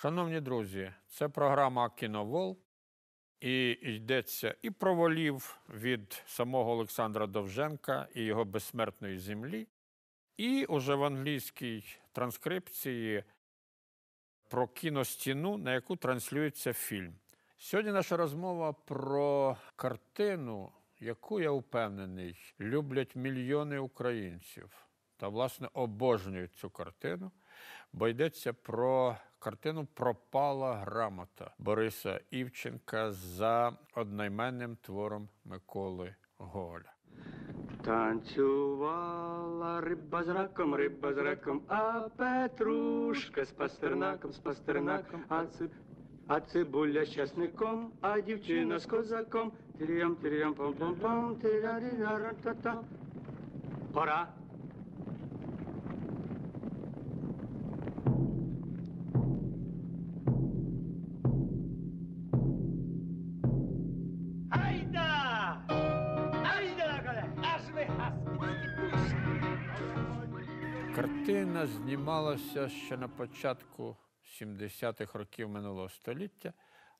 Шановні друзі, це програма «Кіновол». І йдеться і про волів від самого Олександра Довженка і його «Безсмертної землі», і уже в англійській транскрипції про кіностіну, на яку транслюється фільм. Сьогодні наша розмова про картину, яку, я впевнений, люблять мільйони українців та, власне, обожнюють цю картину, бо йдеться про картину «Пропала грамота» Бориса Івченка за одноіменним твором Миколи Гоголя. Танцювала риба з раком, а петрушка з пастернаком, а цибуля з часником, а дівчина з козаком. Тирям-тирям, пам-пам-пам, тиря-ря-ра-та-та. Пора! Картина знімалася ще на початку 70-х років минулого століття,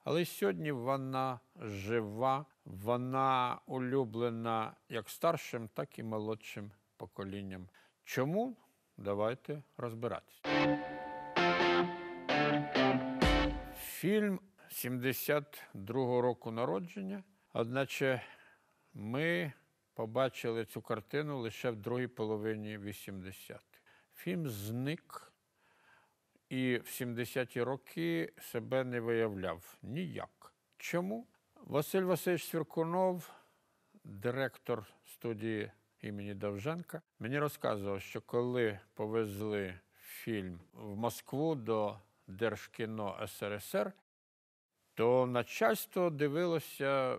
але сьогодні вона жива, вона улюблена як старшим, так і молодшим поколінням. Чому? Давайте розбиратися. Фільм 72-го року народження, одначе ми побачили цю картину лише в другій половині 80-х. Фільм зник і в 70-ті роки себе не виявляв ніяк. Чому? Василь Васильович Свіркунов, директор студії імені Довженка, мені розказував, що коли повезли фільм в Москву до Держкіно СРСР, то начальство дивилося,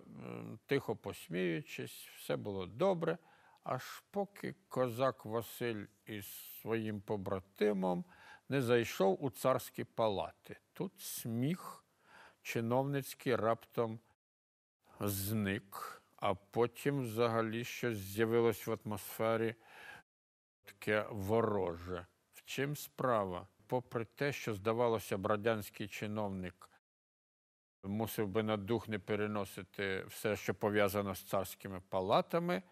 тихо посміючись, все було добре, аж поки Козак Василь із своїм побратимом не зайшов у царські палати. Тут сміх чиновницький раптом зник, а потім взагалі щось з'явилось в атмосфері таке вороже. В чим справа? Попри те, що, здавалося б, радянський чиновник мусив би на дух не переносити все, що пов'язано з царськими палатами,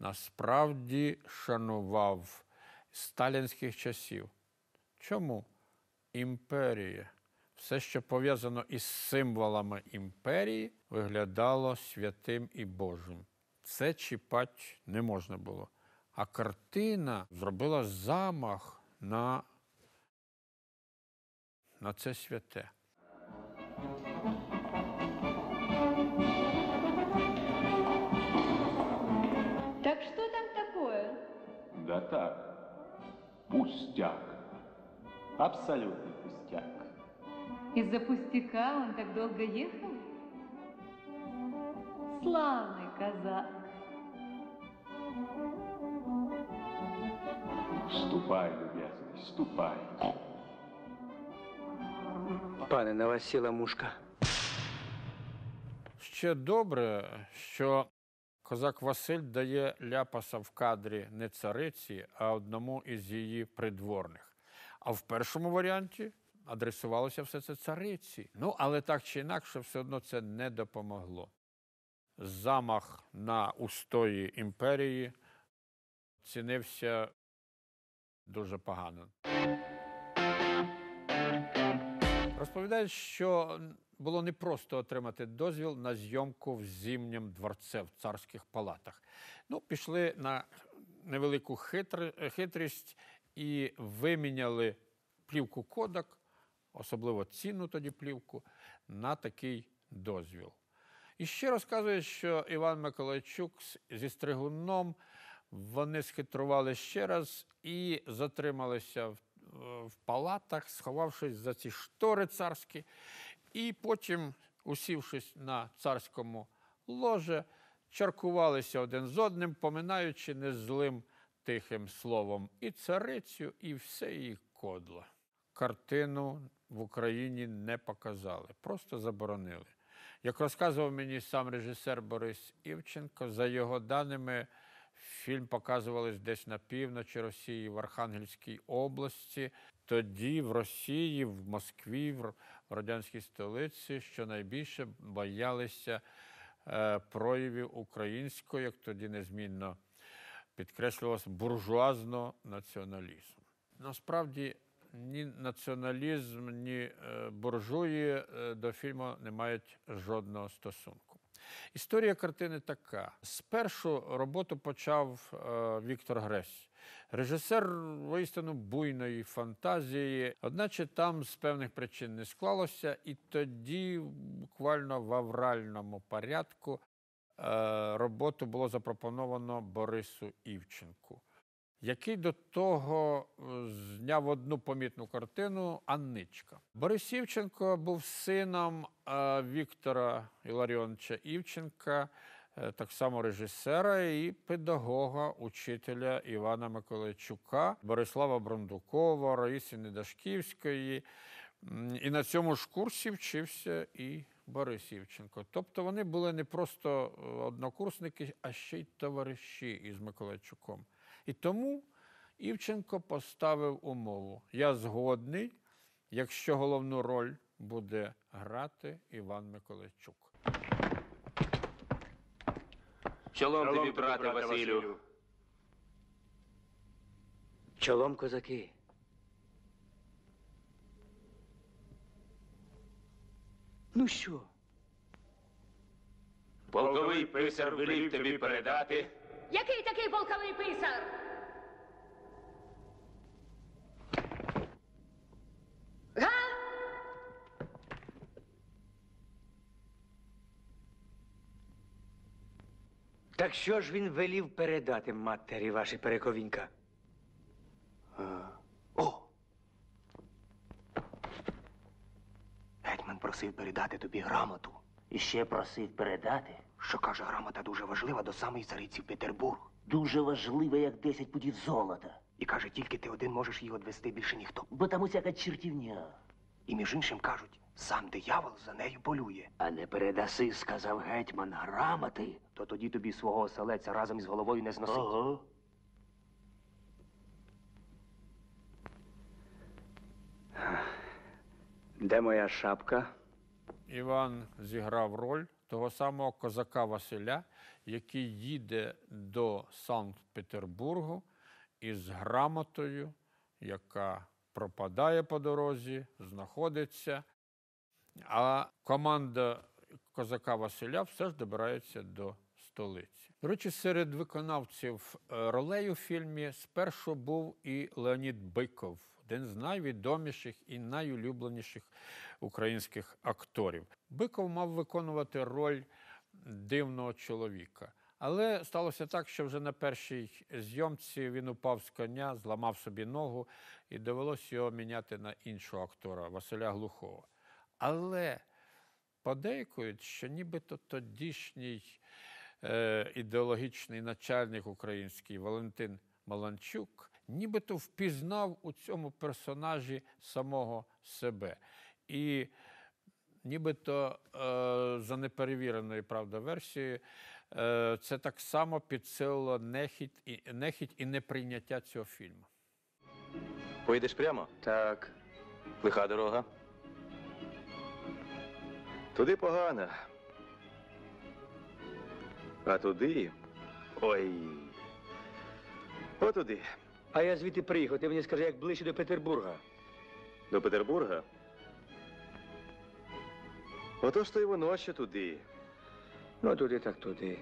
насправді шанував сталінських часів. Чому? Імперія. Все, що пов'язано із символами імперії, виглядало святим і божим. Це чіпати не можна було. А картина зробила замах на це святе. Так что там такое? Да так, пустяк. Абсолютный пустяк. Из-за пустяка он так долго ехал? Славный казак. Ступай, любезный, ступай. Пане навосіла мушка. Ще добре, що Козак Василь дає ляпаса в кадрі не цариці, а одному із її придворних. А в першому варіанті адресувалося все це цариці. Ну, але так чи інакше, все одно це не допомогло. Замах на устої імперії цінився дуже погано. Розповідають, що було непросто отримати дозвіл на зйомку в Зимнім дворце, в царських палатах. Ну, пішли на невелику хитрість і виміняли плівку кодак, особливо цінну тоді плівку, на такий дозвіл. І ще розказує, що Іван Миколайчук зі Стригуном, вони схитрували ще раз і затрималися в палатах, сховавшись за ці штори царські. І потім, усівшись на царському ложе, чаркувалися один з одним, поминаючи незлим тихим словом і царицю, і все її кодло. Картину в Україні не показали, просто заборонили. Як розказував мені сам режисер Борис Івченко, за його даними, фільм показували десь на півночі Росії, в Архангельській області. Тоді в Росії, в Москві, радянській столиці, що найбільше боялися проявів українського, як тоді незмінно підкреслювалося, буржуазного націоналізму. Насправді, ні націоналізм, ні буржуї до фільму не мають жодного стосунку. Історія картини така. Спершу роботу почав Віктор Гресь. Режисер, воістину, буйної фантазії. Одначе там з певних причин не склалося, і тоді буквально в авральному порядку роботу було запропоновано Борису Івченку, який до того зняв одну помітну картину «Анничка». Борис Івченко був сином Віктора Ілларіоновича Івченка, так само режисера і педагога, учителя Івана Миколайчука, Борислава Брундукова, Раїси Недашківської. І на цьому ж курсі вчився і Борис Івченко. Тобто вони були не просто однокурсники, а ще й товариші із Миколайчуком. І тому Івченко поставив умову: я згодний, якщо головну роль буде грати Іван Миколайчук. Чолом тобі, брате Василю. Чолом, козаки. Ну що? Полковий писар велів тобі передати. Який такий полковий писар? Га? Так що ж він велів передати матері вашій перековінька? О! Гетьман просив передати тобі грамоту. І ще просив передати, що, каже, грамота дуже важлива до самої цариці в Петербург. Дуже важлива, як 10 пудів золота. І, каже, тільки ти один можеш її одвести, більше ніхто. Бо там усяка чертівня. І, між іншим, кажуть, сам диявол за нею полює. А не передаси, сказав гетьман, грамоти, то тоді тобі свого оселеця разом із головою не зносить. Ого. Де моя шапка? Іван зіграв роль того самого козака Василя, який їде до Санкт-Петербургу із грамотою, яка пропадає по дорозі, знаходиться. А команда козака Василя все ж добирається до столиці. До речі, серед виконавців ролей у фільмі спершу був і Леонід Биков, один з найвідоміших і найулюбленіших українських акторів. Биков мав виконувати роль дивного чоловіка. Але сталося так, що вже на першій зйомці він упав з коня, зламав собі ногу, і довелося його міняти на іншого актора, Василя Глухого. Але подейкують, що нібито тодішній ідеологічний начальник український Валентин Маланчук нібито впізнав у цьому персонажі самого себе. І нібито за неперевіреною, правда, версією, це так само підсилило нехіть і неприйняття цього фільму. Поїдеш прямо? Так. Лиха дорога. Туди погано. А туди? Ой. Отуди. А я звідти приїхав. Ти мені скажи, як ближче до Петербурга. До Петербурга? Отож, то й воно ще туди. Ну, туди так туди.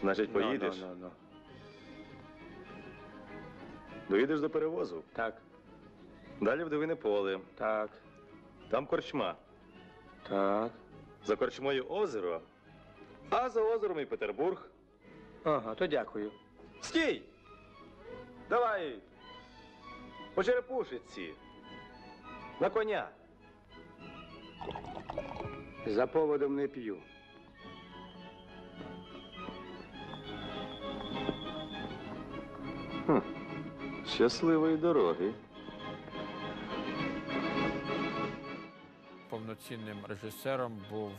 Значить, поїдеш? Ну. Доїдеш до перевозу? Так. Далі в Довине поле. Так. Там корчма. Так. За корчмою озеро, а за озером і Петербург. Ага, то дякую. Стій! Давай! По черепушиці! На коня! За поводом не п'ю. Щасливої дороги. Повноцінним режисером був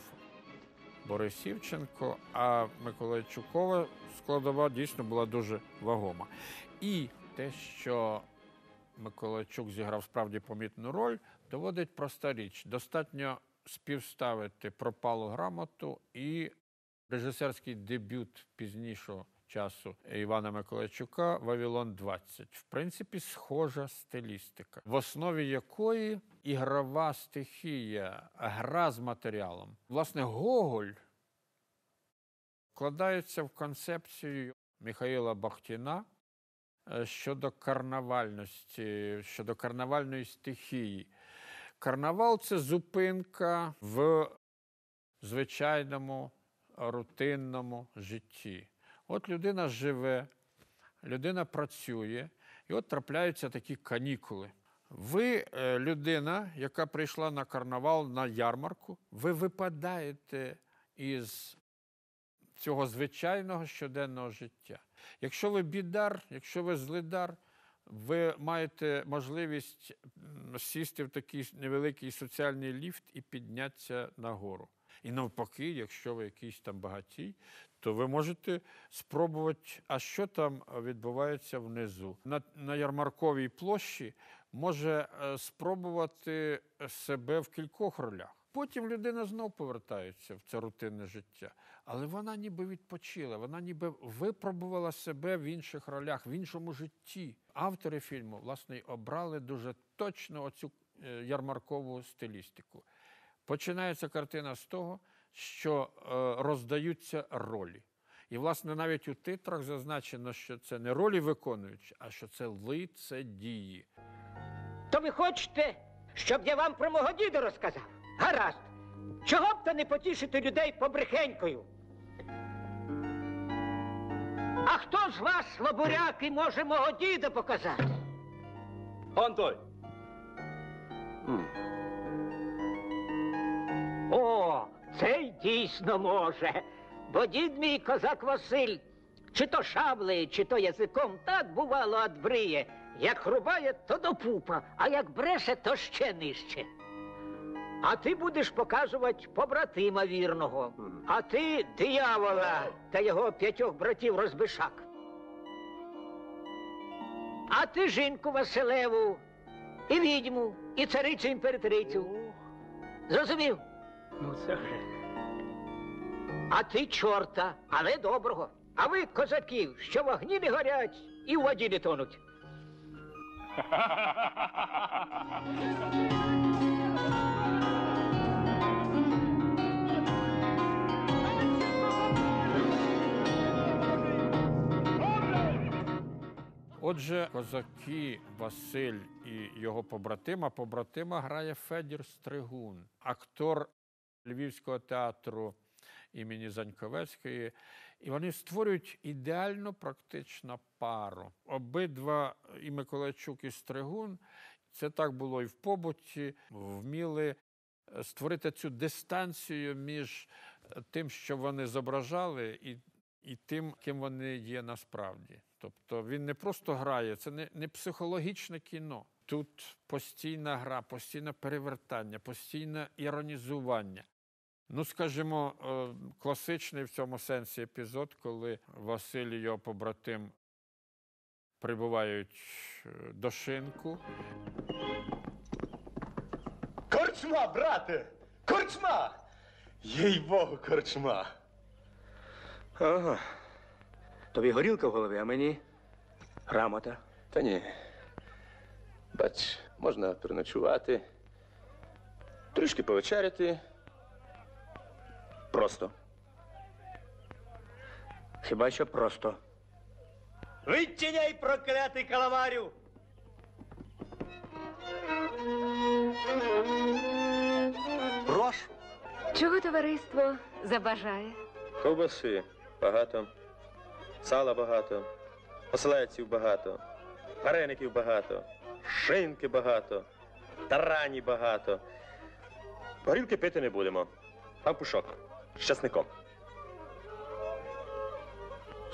Борис Івченко, а Миколайчукова складова дійсно була дуже вагома. І те, що Миколайчук зіграв справді помітну роль, доводить проста річ. Достатньо співставити «Пропалу грамоту» і режисерський дебют пізнішого часу Івана Миколайчука «Вавилон-20». В принципі, схожа стилістика, в основі якої ігрова стихія, гра з матеріалом. Власне, Гоголь вкладається в концепцію Михайла Бахтіна щодо карнавальності, щодо карнавальної стихії. Карнавал – це зупинка в звичайному, рутинному житті. От людина живе, людина працює, і от трапляються такі канікули. Ви, людина, яка прийшла на карнавал, на ярмарку, ви випадаєте із цього звичайного щоденного життя. Якщо ви бідар, якщо ви злидар, ви маєте можливість сісти в такий невеликий соціальний ліфт і піднятися нагору. І навпаки, якщо ви якийсь там багатій, то ви можете спробувати, а що там відбувається внизу. На ярмарковій площі може спробувати себе в кількох ролях. Потім людина знов повертається в це рутинне життя. Але вона ніби відпочила, вона ніби випробувала себе в інших ролях, в іншому житті. Автори фільму, власне, обрали дуже точно оцю ярмаркову стилістику. Починається картина з того, що роздаються ролі. І, власне, навіть у титрах зазначено, що це не ролі виконуючі, а що це лицедії. То ви хочете, щоб я вам про мого діда розказав? Гаразд. Чого б то не потішити людей побрехенькою? А хто з вас, слабуряки, може мого діда показати? Он той. О, цей дійсно може, бо дід мій Козак Василь чи то шаблею, чи то язиком так бувало отбриє, як рубає, то до пупа, а як бреше, то ще нижче. А ти будеш показувати побратима вірного, а ти диявола та його 5 братів розбишак. А ти жінку Василеву, і відьму, і царицю-імператрицю. Зрозумів? Ну це вже. А ти чорта, але доброго. А ви, козаків, що в огні не горять і в воді не тонуть. Отже, козаки Василь і його побратима. Побратима грає Федір Стригун, актор Львівського театру імені Заньковецької. І вони створюють ідеально практичну пару. Обидва, і Миколайчук, і Стригун, це так було і в побуті, вміли створити цю дистанцію між тим, що вони зображали, і тим, ким вони є насправді. Тобто він не просто грає, це не психологічне кіно. Тут постійна гра, постійне перевертання, постійне іронізування. Ну, скажімо, класичний в цьому сенсі епізод, коли Василь і його побратим прибувають до шинку. Корчма, брате! Корчма! Їй-богу, корчма! Ага. Тобі горілка в голові, а мені грамота. Та ні. Бач, можна переночувати, трішки повечеряти. Просто. Хіба що просто. Відчиняй, проклятий каламарю! Прошу. Чого товариство забажає? Ковбаси багато. Сала багато, оселеців багато, вареників багато, шинки багато, тарані багато. Горілки пити не будемо. Там пушок з часником.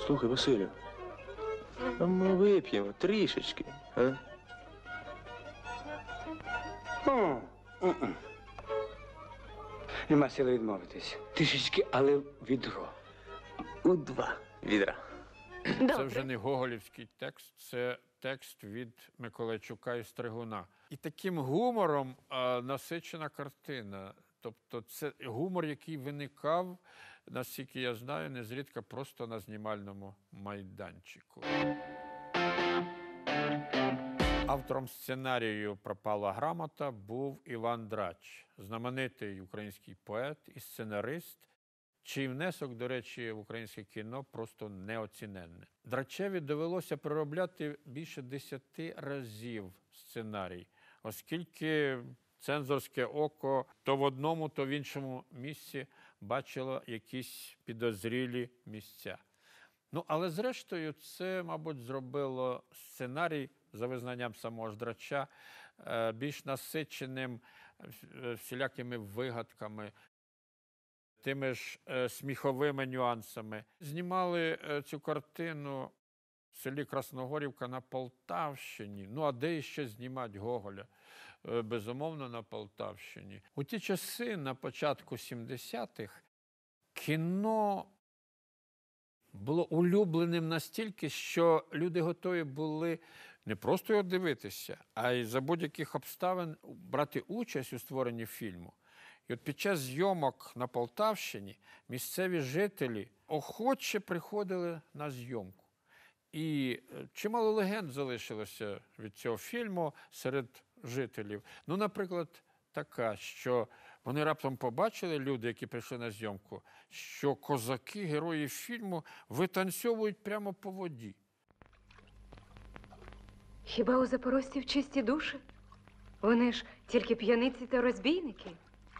Слухай, Василю, а ми вип'ємо трішечки, а? Нема сили відмовитись. Трішечки, але відро. У 2 відра. Це вже не гоголівський текст, це текст від Миколайчука і Стригуна. І таким гумором насичена картина. Тобто це гумор, який виникав, наскільки я знаю, незрідка просто на знімальному майданчику. Автором сценарію «Пропала грамота» був Іван Драч, знаменитий український поет і сценарист, чий внесок, до речі, в українське кіно просто неоціненний. Драчеві довелося переробляти більше 10 разів сценарій, оскільки цензорське око то в одному, то в іншому місці бачило якісь підозрілі місця. Ну, але зрештою це, мабуть, зробило сценарій, за визнанням самого ж Драча, більш насиченим всілякими вигадками, тими ж сміховими нюансами. Знімали цю картину в селі Красногорівка на Полтавщині. Ну, а де іще знімати Гоголя? Безумовно, на Полтавщині. У ті часи, на початку 70-х, кіно було улюбленим настільки, що люди готові були не просто його дивитися, а й за будь-яких обставин брати участь у створенні фільму. І от під час зйомок на Полтавщині місцеві жителі охоче приходили на зйомку. І чимало легенд залишилося від цього фільму серед жителів. Ну, наприклад, така, що вони раптом побачили, люди, які прийшли на зйомку, що козаки, герої фільму, витанцьовують прямо по воді. Хіба у запорожців чисті душі? Вони ж тільки п'яниці та розбійники.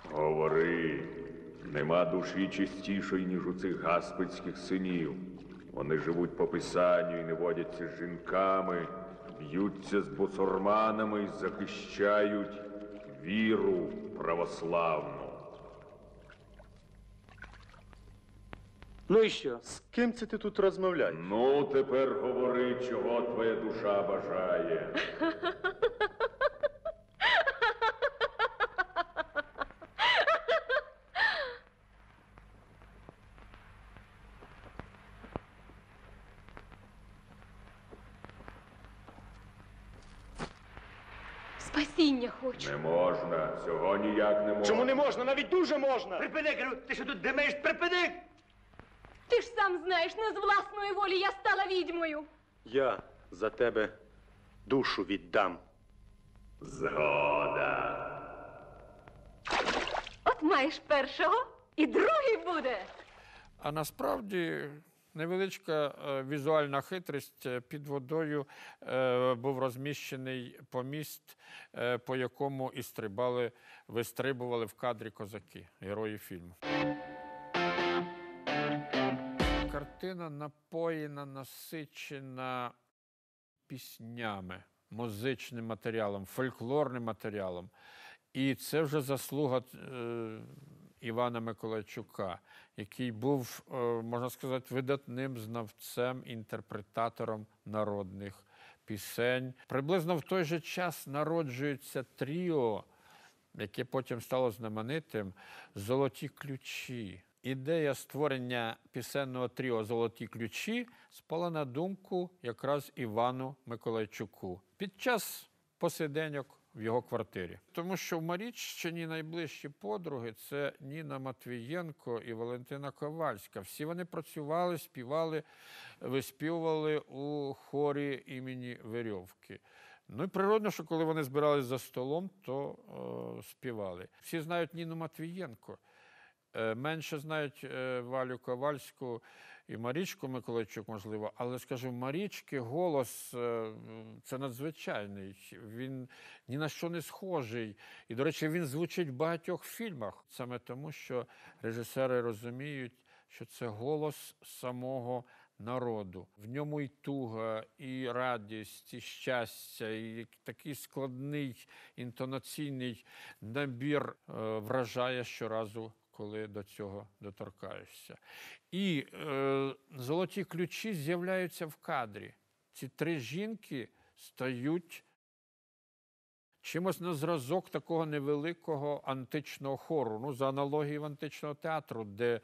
Говори, нема душі чистішої, ніж у цих гаспицьких синів. Вони живуть по писанню і не водяться з жінками, б'ються з бусурманами і захищають віру православну. Ну і що? З ким це ти тут розмовляєш? Ну, тепер говори, чого твоя душа бажає. Спасіння хочу. Не можна. Цього ніяк не можна. Чому не можна? Навіть дуже можна. Припини, кажу, ти що тут димиш? Припини! Ти ж сам знаєш, не з власної волі я стала відьмою. Я за тебе душу віддам. Згода. От маєш першого, і другий буде. А насправді невеличка візуальна хитрість. Під водою був розміщений поміст, по якому і вистрибували в кадрі козаки, герої фільму. Картина напоєна, насичена піснями, музичним матеріалом, фольклорним матеріалом. І це вже заслуга Івана Миколайчука, який був, можна сказати, видатним знавцем, інтерпретатором народних пісень. Приблизно в той же час народжується тріо, яке потім стало знаменитим, «Золоті ключі». Ідея створення пісенного тріо «Золоті ключі» спала на думку якраз Івану Миколайчуку під час посиденьок в його квартирі. Тому що в Маріччині найближчі подруги – це Ніна Матвієнко і Валентина Ковальська. Всі вони працювали, співали, виспівували у хорі імені Верьовки. Ну і природно, що коли вони збирались за столом, то співали. Всі знають Ніну Матвієнко. Менше знають Валю Ковальську і Марічку Миколайчук, можливо, але, скажімо, Марічки голос – це надзвичайний. Він ні на що не схожий. І, до речі, він звучить в багатьох фільмах. Саме тому, що режисери розуміють, що це голос самого народу. В ньому і туга, і радість, і щастя, і такий складний інтонаційний набір вражає щоразу, коли до цього доторкаєшся. І «Золоті ключі» з'являються в кадрі. Ці 3 жінки стають чимось на зразок такого невеликого античного хору, ну, за аналогією античного театру, де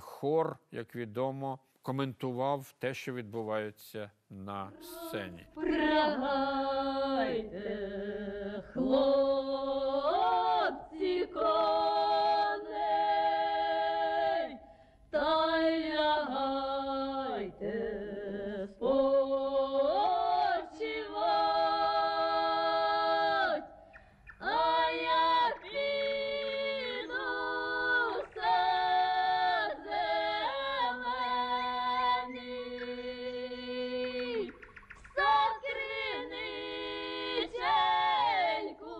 хор, як відомо, коментував те, що відбувається на сцені. Прагайте, хлопці, коней, та лягайте, спочивать, а я піду все земельний, сад криничельку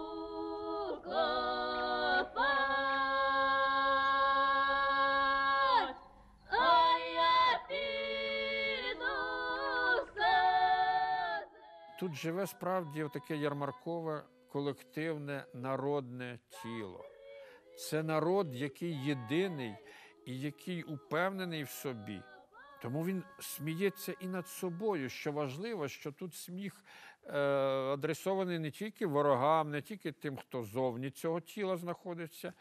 копать, а я піду все. Тут живе, справді, таке ярмаркове, колективне, народне тіло. Це народ, який єдиний і який упевнений в собі. Тому він сміється і над собою, що важливо, що тут сміх адресований не тільки ворогам, не тільки тим, хто зовні цього тіла знаходиться,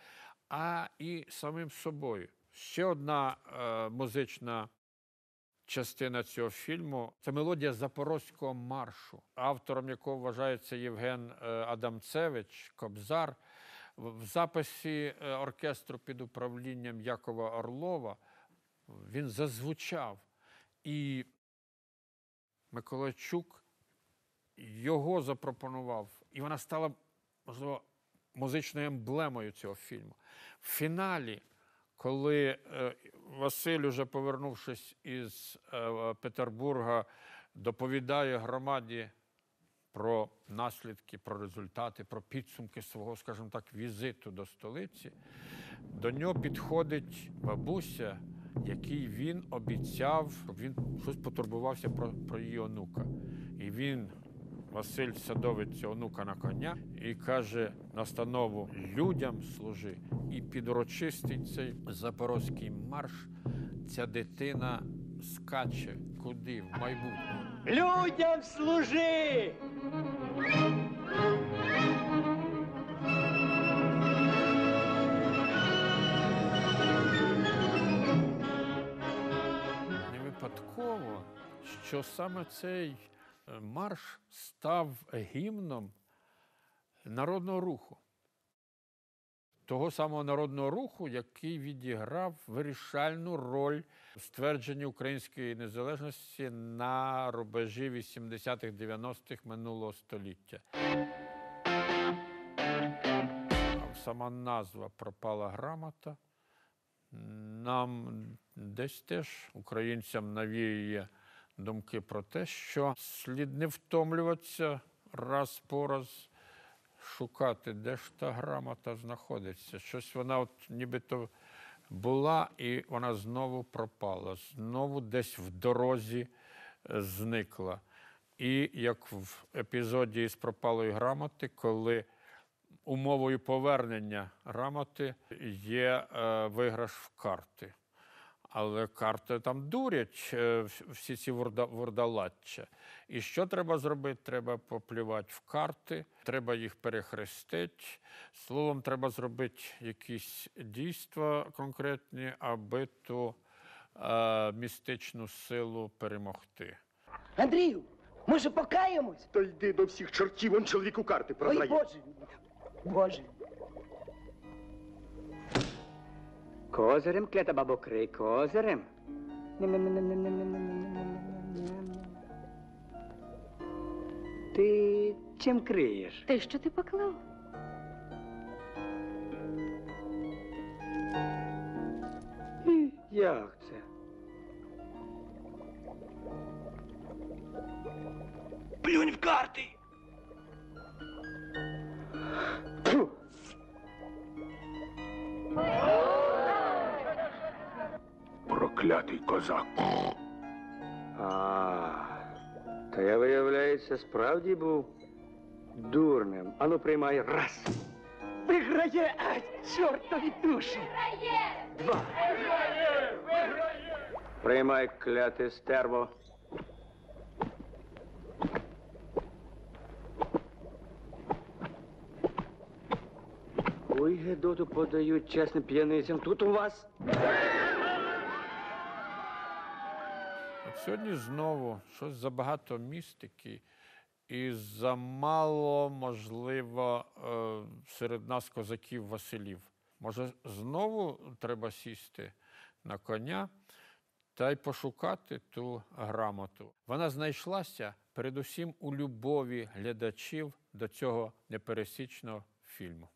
а і самим собою. Ще одна музична частина цього фільму – це мелодія Запорозького маршу, автором якого вважається Євген Адамцевич, Кобзар. В записі оркестру під управлінням Якова Орлова він зазвучав. І Миколайчук його запропонував. І вона стала, можливо, музичною емблемою цього фільму. В фіналі, коли Василь, уже повернувшись із Петербурга, доповідає громаді про наслідки, про результати, про підсумки свого, скажімо так, візиту до столиці, до нього підходить бабуся, який він обіцяв, він щось потурбувався про її онука. І він, Василь, садовить онука на коня і каже настанову «людям служи». І під урочистий цей Запорозький марш ця дитина скаче куди? В майбутнє. Людям служи! Не випадково, що саме цей марш став гімном народного руху. Того самого народного руху, який відіграв вирішальну роль в ствердженні української незалежності на рубежі 80-х-90-х минулого століття. Сама назва «Пропала грамота» нам десь теж, українцям, навіює думки про те, що слід не втомлюватися раз по раз, шукати, де ж та грамота знаходиться. Щось вона от нібито була, і вона знову пропала, знову десь в дорозі зникла. І як в епізоді із пропалої грамоти, коли умовою повернення грамоти є виграш в карти. Але карти там дурять, всі ці вурдалаччя. І що треба зробити? Треба поплювати в карти, треба їх перехрестити. Словом, треба зробити якісь дійства конкретні, аби ту містичну силу перемогти. Андрію, ми ж покаємось? Та йди до всіх чортів, он чоловіку карти програє. Ой, Боже, Боже. Козирем, клята бабо, крий, козирем. Ти чим криєш? Те, що ти поклав. Як це? Плюнь в карти! Фу! Проклятий козак. Та я, виявляється, справді був дурним. Ану, приймай. Раз. Виграє! Чортові душі! Виграє! Два. Виграє! Виграє! Приймай, кляте стерво. Гедоту подають чесним п'яницям. Тут у вас. От сьогодні знову щось забагато містики і замало, можливо, серед нас козаків Василів. Може, знову треба сісти на коня та й пошукати ту грамоту. Вона знайшлася передусім у любові глядачів до цього непересічного фільму.